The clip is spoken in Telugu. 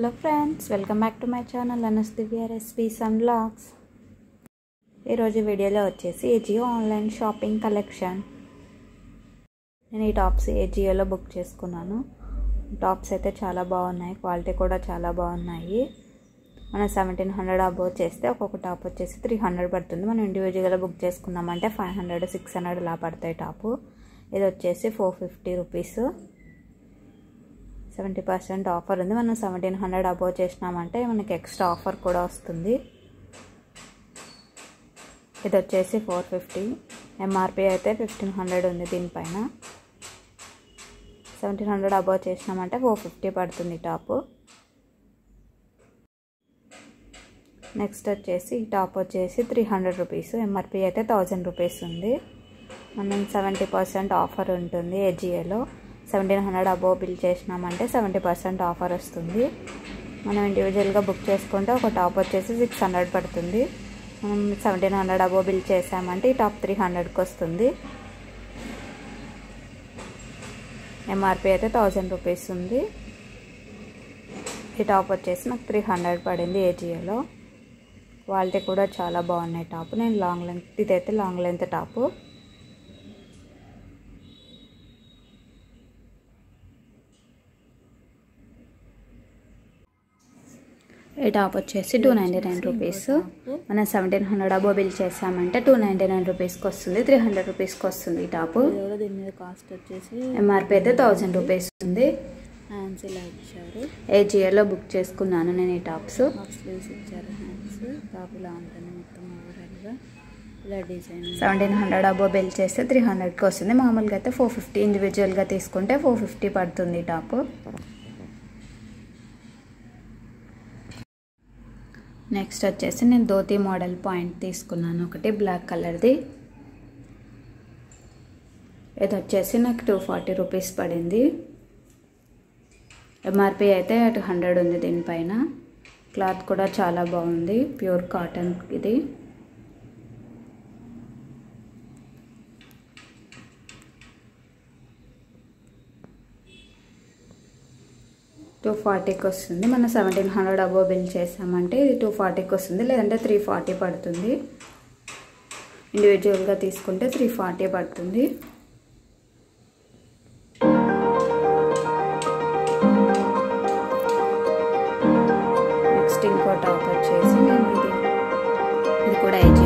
Hello friends, welcome back to my channel Anusdivya Recipes and Vlogs. Ee roju video lo vachesi Ajio online shopping collection. Nenu ee tops Ajio lo book chesukunnanu. Tops aithe chaala baagunnai, quality kuda chaala baagunnai. Mana 1700 above cheste okka top vachesi 300 padutundi. Mana individual ga book chesukunnam ante 500 600 la padtayi top. Idi vachesi 450 rupees. 70% offer ఉంది. మనం 1700 అబోవ్ చేసినామంటే మనకి ఎక్స్ట్రా ఆఫర్ కూడా వస్తుంది. ఇది వచ్చేసి 450, MRP అయితే 1500 ఉంది. దీనిపైన 1700 అబోవ్ చేసినామంటే 450 పడుతుంది టాప్. నెక్స్ట్ వచ్చేసి ఈ టాప్ వచ్చేసి 300 రూపాయస్, MRP అయితే 1000 రూపాయస్ ఉంది. మనం 70% ఆఫర్ ఉంటుంది Ajio లో. 1700 అబోవ్ బిల్ చేసినామంటే 70% ఆఫర్ వస్తుంది. మనం ఇండివిజువల్గా బుక్ చేసుకుంటే ఒక టాప్ వచ్చేసి 600 పడుతుంది. మనం 1700 అబోవ్ బిల్ చేసామంటే ఈ టాప్ 300కి వస్తుంది. MRP అయితే 1000 రూపీస్ ఉంది. ఈ టాప్ వచ్చేసి నాకు 300 పడింది Ajioలో. క్వాలిటీ కూడా చాలా బాగున్నాయి టాప్. నేను లాంగ్ లెంత్, ఇదైతే లాంగ్ లెంత్ టాప్. ఈ టాప్ వచ్చేసి 299 రూపీస్. మనం 1700 అబోవ్ బిల్ చేసామంటే 299 రూపీస్కి వస్తుంది, 300 రూపీస్కి వస్తుంది ఈ టాప్. దీని మీద కాస్ట్ వచ్చేసి MRP అయితే 1000 రూపీస్ ఉంది. Ajio లో బుక్ చేసుకున్నాను నేను ఈ టాప్స్. ఇలా 1700 అబోవ్ బిల్ చేస్తే 300కి వస్తుంది. మామూలుగా అయితే 450, ఇండివిజువల్గా తీసుకుంటే 450 పడుతుంది ఈ టాప్. నెక్స్ట్ వచ్చేసి నేను ధోతి మోడల్ పాయింట్ తీసుకున్నాను ఒకటి, బ్లాక్ కలర్ది. ఇది వచ్చేసి నాకు 240 రూపీస్ పడింది. MRP అయితే 200 ఉంది. దీనిపైన క్లాత్ కూడా చాలా బాగుంది, ప్యూర్ కాటన్ ఇది. $240కి వస్తుంది. మనం 1700 అబోవ్ బిల్ చేసామంటే ఇది 240కి వస్తుంది, లేదంటే 340 పడుతుంది. ఇండివిజువల్గా తీసుకుంటే 340 పడుతుంది. నెక్స్ట్ ఇంకో టాప్ వచ్చేసి ఇది కూడా